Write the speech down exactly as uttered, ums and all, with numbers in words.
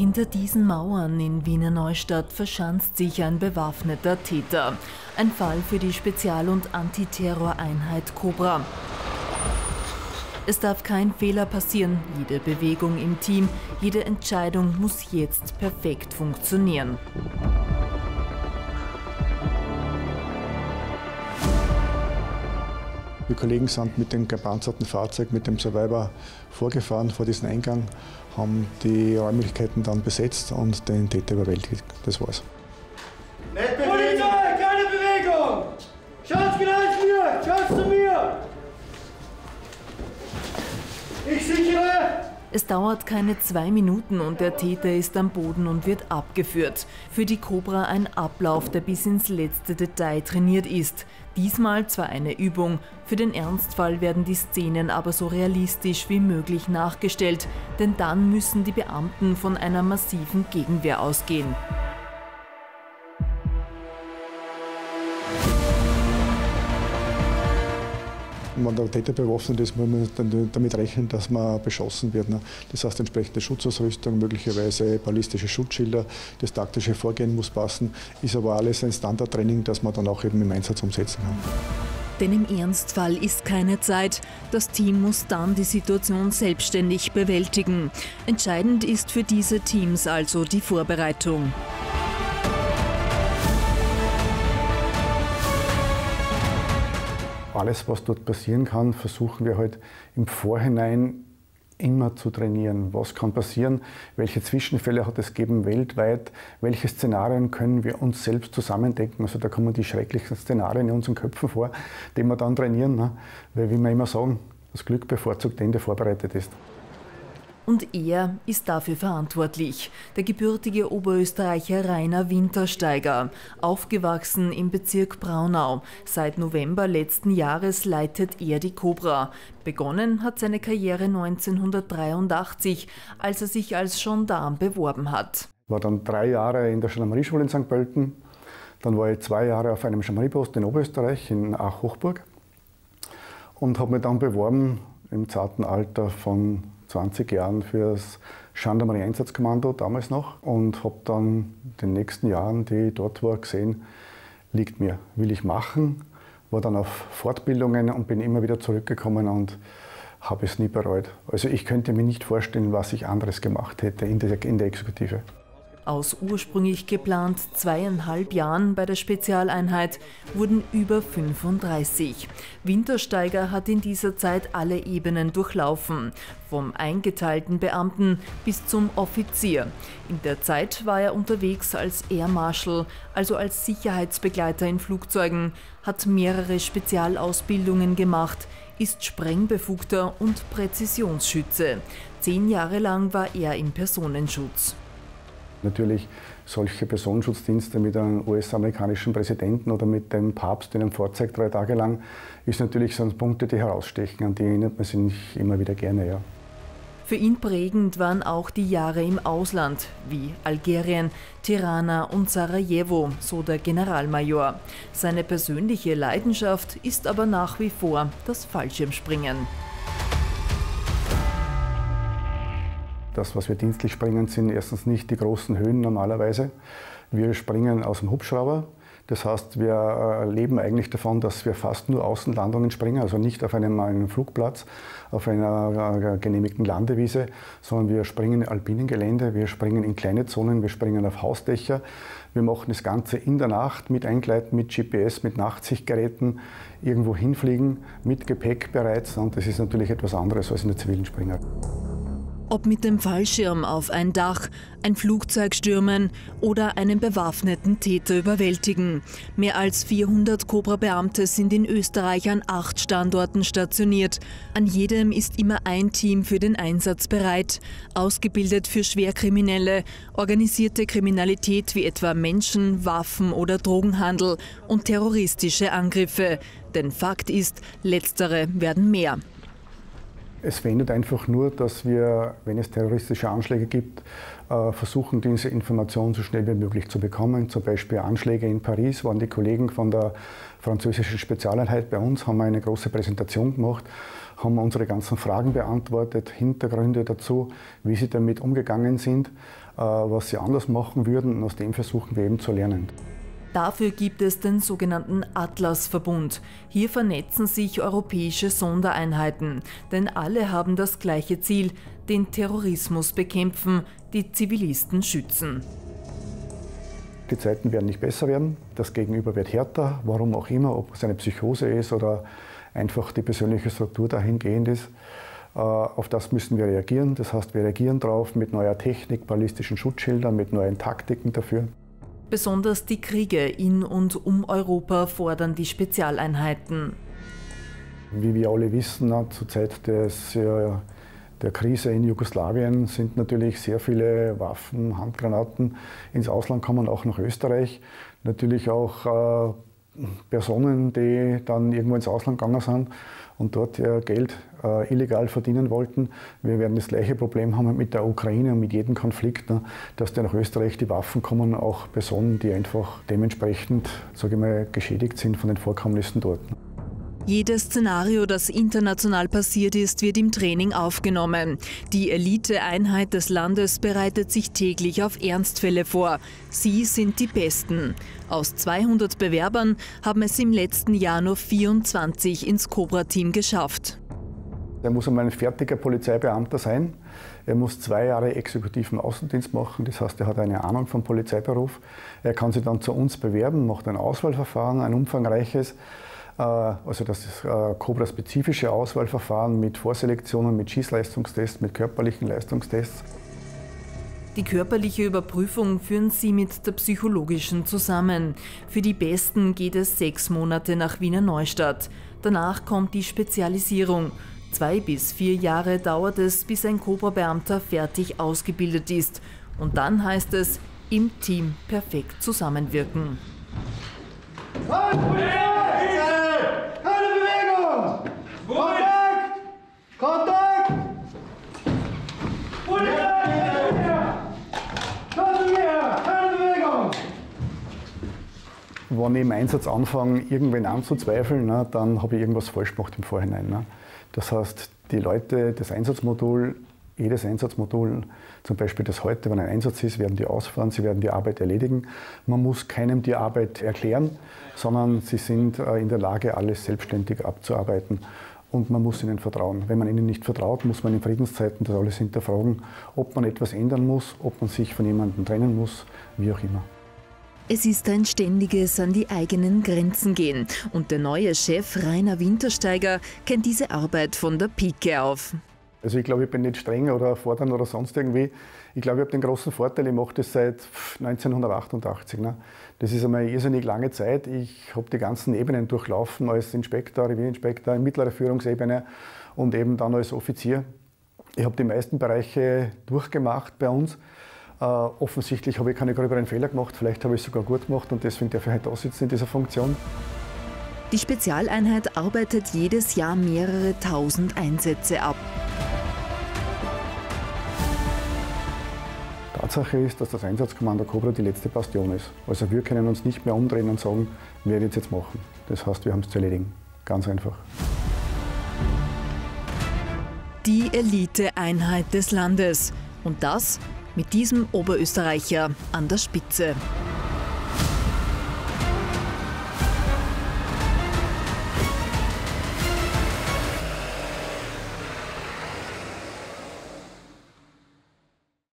Hinter diesen Mauern in Wiener Neustadt verschanzt sich ein bewaffneter Täter. Ein Fall für die Spezial- und Antiterroreinheit Cobra. Es darf kein Fehler passieren, jede Bewegung im Team, jede Entscheidung muss jetzt perfekt funktionieren. Die Kollegen sind mit dem gepanzerten Fahrzeug, mit dem Survivor vorgefahren vor diesen Eingang, haben die Räumlichkeiten dann besetzt und den Täter überwältigt. Das war's. Nicht bewegen. Polizei, keine Bewegung! Schaut gleich hier! Schaut zu mir! Ich sichere! Es dauert keine zwei Minuten und der Täter ist am Boden und wird abgeführt. Für die Cobra ein Ablauf, der bis ins letzte Detail trainiert ist. Diesmal zwar eine Übung, für den Ernstfall werden die Szenen aber so realistisch wie möglich nachgestellt, denn dann müssen die Beamten von einer massiven Gegenwehr ausgehen. Wenn der Täter bewaffnet ist, muss man damit rechnen, dass man beschossen wird. Das heißt, entsprechende Schutzausrüstung, möglicherweise ballistische Schutzschilder, das taktische Vorgehen muss passen, ist aber alles ein Standardtraining, das man dann auch eben im Einsatz umsetzen kann. Denn im Ernstfall ist keine Zeit. Das Team muss dann die Situation selbstständig bewältigen. Entscheidend ist für diese Teams also die Vorbereitung. Alles, was dort passieren kann, versuchen wir halt im Vorhinein immer zu trainieren. Was kann passieren? Welche Zwischenfälle hat es gegeben weltweit? Welche Szenarien können wir uns selbst zusammendenken? Also da kommen die schrecklichsten Szenarien in unseren Köpfen vor, die wir dann trainieren. Ne? Weil, wie wir immer sagen, das Glück bevorzugt den, der vorbereitet ist. Und er ist dafür verantwortlich, der gebürtige Oberösterreicher Rainer Wintersteiger. Aufgewachsen im Bezirk Braunau. Seit November letzten Jahres leitet er die Cobra. Begonnen hat seine Karriere neunzehnhundertdreiundachtzig, als er sich als Gendarm beworben hat. Ich war dann drei Jahre in der Gendarmerieschule in Sankt Pölten. Dann war ich zwei Jahre auf einem Gendarmerieposten in Oberösterreich, in Ach-Hochburg. Und habe mich dann beworben im zarten Alter von zwanzig Jahren für das Gendarmerie-Einsatzkommando damals noch und habe dann in den nächsten Jahren, die ich dort war, gesehen, liegt mir, will ich machen. War dann auf Fortbildungen und bin immer wieder zurückgekommen und habe es nie bereut. Also ich könnte mir nicht vorstellen, was ich anderes gemacht hätte in der, in der Exekutive. Aus ursprünglich geplant zweieinhalb Jahren bei der Spezialeinheit wurden über fünfunddreißig. Wintersteiger hat in dieser Zeit alle Ebenen durchlaufen, vom eingeteilten Beamten bis zum Offizier. In der Zeit war er unterwegs als Air Marshal, also als Sicherheitsbegleiter in Flugzeugen, hat mehrere Spezialausbildungen gemacht, ist Sprengbefugter und Präzisionsschütze. Zehn Jahre lang war er im Personenschutz. Natürlich solche Personenschutzdienste mit einem U S-amerikanischen Präsidenten oder mit dem Papst in einem Fahrzeug drei Tage lang, ist natürlich sind Punkte, die herausstechen, an die erinnert man sich immer wieder gerne. Ja. Für ihn prägend waren auch die Jahre im Ausland, wie Algerien, Tirana und Sarajevo, so der Generalmajor. Seine persönliche Leidenschaft ist aber nach wie vor das Fallschirmspringen. Das, was wir dienstlich springen, sind erstens nicht die großen Höhen normalerweise. Wir springen aus dem Hubschrauber. Das heißt, wir leben eigentlich davon, dass wir fast nur Außenlandungen springen, also nicht auf einem, einem Flugplatz, auf einer genehmigten Landewiese, sondern wir springen in alpinen Gelände, wir springen in kleine Zonen, wir springen auf Hausdächer. Wir machen das Ganze in der Nacht mit Eingleiten, mit G P S, mit Nachtsichtgeräten, irgendwo hinfliegen, mit Gepäck bereits. Und das ist natürlich etwas anderes als in der zivilen Springer. Ob mit dem Fallschirm auf ein Dach, ein Flugzeug stürmen oder einen bewaffneten Täter überwältigen. Mehr als vierhundert Cobra-Beamte sind in Österreich an acht Standorten stationiert. An jedem ist immer ein Team für den Einsatz bereit. Ausgebildet für Schwerkriminelle, organisierte Kriminalität wie etwa Menschen-, Waffen- oder Drogenhandel und terroristische Angriffe. Denn Fakt ist, letztere werden mehr. Es verändert einfach nur, dass wir, wenn es terroristische Anschläge gibt, versuchen, diese Informationen so schnell wie möglich zu bekommen. Zum Beispiel Anschläge in Paris waren die Kollegen von der französischen Spezialeinheit bei uns, haben eine große Präsentation gemacht, haben unsere ganzen Fragen beantwortet, Hintergründe dazu, wie sie damit umgegangen sind, was sie anders machen würden, und aus dem versuchen wir eben zu lernen. Dafür gibt es den sogenannten Atlasverbund. Hier vernetzen sich europäische Sondereinheiten, denn alle haben das gleiche Ziel: den Terrorismus bekämpfen, die Zivilisten schützen. Die Zeiten werden nicht besser werden, das Gegenüber wird härter, warum auch immer, ob es eine Psychose ist oder einfach die persönliche Struktur dahingehend ist. Auf das müssen wir reagieren, das heißt, wir reagieren darauf mit neuer Technik, ballistischen Schutzschildern, mit neuen Taktiken dafür. Besonders die Kriege in und um Europa fordern die Spezialeinheiten. Wie wir alle wissen, zur Zeit des, der Krise in Jugoslawien sind natürlich sehr viele Waffen, Handgranaten ins Ausland gekommen, auch nach Österreich. Natürlich auch äh, Personen, die dann irgendwo ins Ausland gegangen sind und dort äh, Geld äh, illegal verdienen wollten. Wir werden das gleiche Problem haben mit der Ukraine und mit jedem Konflikt, ne, dass da nach Österreich die Waffen kommen, auch Personen, die einfach dementsprechend, sage ich mal, geschädigt sind von den Vorkommnissen dort. Jedes Szenario, das international passiert ist, wird im Training aufgenommen. Die Eliteeinheit des Landes bereitet sich täglich auf Ernstfälle vor. Sie sind die Besten. Aus zweihundert Bewerbern haben es im letzten Jahr nur vierundzwanzig ins Cobra-Team geschafft. Er muss einmal ein fertiger Polizeibeamter sein. Er muss zwei Jahre exekutiven Außendienst machen, das heißt, er hat eine Ahnung vom Polizeiberuf. Er kann sich dann zu uns bewerben, macht ein Auswahlverfahren, ein umfangreiches. Also das ist Cobra-spezifische Auswahlverfahren mit Vorselektionen, mit Schießleistungstests, mit körperlichen Leistungstests. Die körperliche Überprüfung führen sie mit der psychologischen zusammen. Für die Besten geht es sechs Monate nach Wiener Neustadt. Danach kommt die Spezialisierung. Zwei bis vier Jahre dauert es, bis ein Cobra-Beamter fertig ausgebildet ist. Und dann heißt es, im Team perfekt zusammenwirken. Kontakt! Polizei! Komm her! Keine Bewegung! Wenn ich im Einsatz anfange, irgendwen anzuzweifeln, ne, dann habe ich irgendwas falsch gemacht im Vorhinein. Ne. Das heißt, die Leute, das Einsatzmodul, jedes Einsatzmodul, zum Beispiel das heute, wenn ein Einsatz ist, werden die ausfahren, sie werden die Arbeit erledigen. Man muss keinem die Arbeit erklären, sondern sie sind in der Lage, alles selbstständig abzuarbeiten. Und man muss ihnen vertrauen. Wenn man ihnen nicht vertraut, muss man in Friedenszeiten das alles hinterfragen, ob man etwas ändern muss, ob man sich von jemandem trennen muss, wie auch immer. Es ist ein ständiges an die eigenen Grenzen gehen. Und der neue Chef Rainer Wintersteiger kennt diese Arbeit von der Pike auf. Also ich glaube, ich bin nicht streng oder fordernd oder sonst irgendwie. Ich glaube, ich habe den großen Vorteil, ich mache das seit neunzehnhundertachtundachtzig. Ne? Das ist einmal eine irrsinnig lange Zeit. Ich habe die ganzen Ebenen durchlaufen, als Inspektor, Revierinspektor, in mittlerer Führungsebene und eben dann als Offizier. Ich habe die meisten Bereiche durchgemacht bei uns. Äh, offensichtlich habe ich keine gröberen Fehler gemacht, vielleicht habe ich es sogar gut gemacht und deswegen darf ich heute aussitzen in dieser Funktion. Die Spezialeinheit arbeitet jedes Jahr mehrere tausend Einsätze ab. Tatsache ist, dass das Einsatzkommando Cobra die letzte Bastion ist. Also wir können uns nicht mehr umdrehen und sagen, wer wird es jetzt machen. Das heißt, wir haben es zu erledigen. Ganz einfach. Die Eliteeinheit des Landes. Und das mit diesem Oberösterreicher an der Spitze.